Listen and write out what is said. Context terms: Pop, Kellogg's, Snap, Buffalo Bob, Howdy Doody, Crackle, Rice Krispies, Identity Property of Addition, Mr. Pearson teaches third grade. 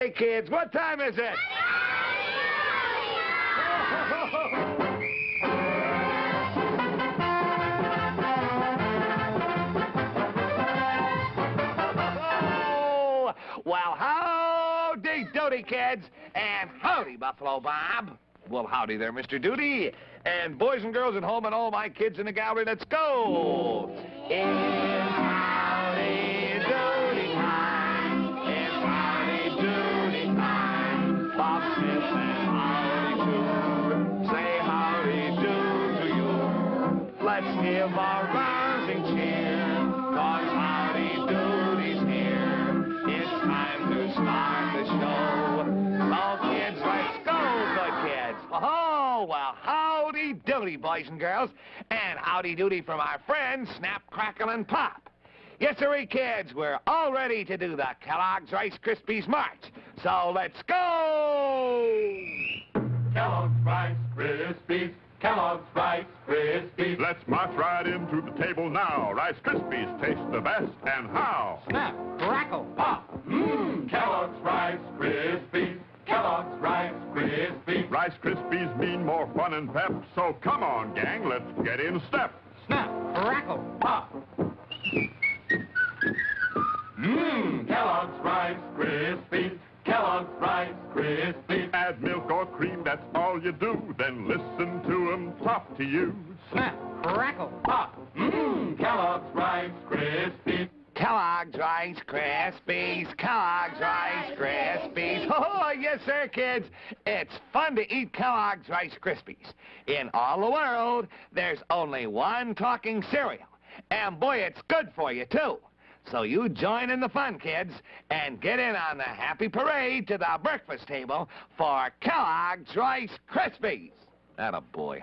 Hey kids, what time is it? Oh, well, howdy doody, kids, and howdy, Buffalo Bob. Well, howdy there, Mr. Doody, and boys and girls at home and all my kids in the gallery, let's go. Let's give our rousing cheer, 'cause Howdy Doody's here. It's time to start the show. Oh, kids, let's go, good kids. Oh, well, howdy doody, boys and girls, and howdy doody from our friends Snap, Crackle, and Pop. Yes, sirree, kids, we're all ready to do the Kellogg's Rice Krispies March. So let's go! Kellogg's Rice Krispies. Kellogg's Rice Krispies. Let's march right into the table now. Rice Krispies taste the best, and how? Snap, crackle, pop. Mmm, Kellogg's Rice Krispies. Kellogg's Rice Krispies. Rice Krispies mean more fun and pep, so come on, gang, let's get in step. Snap, crackle, pop. Mmm, Kellogg's Rice Krispies. Kellogg's Rice Krispies. Add milk or cream, that's all you do. Then listen to 'em talk to you. Snap, crackle, pop. Mmm, Kellogg's Rice Krispies. Kellogg's Rice Krispies. Kellogg's Rice Krispies. Oh, yes, sir, kids. It's fun to eat Kellogg's Rice Krispies. In all the world, there's only one talking cereal. And, boy, it's good for you, too. So you join in the fun, kids, and get in on the happy parade to the breakfast table for Kellogg's Rice Krispies. Atta boy.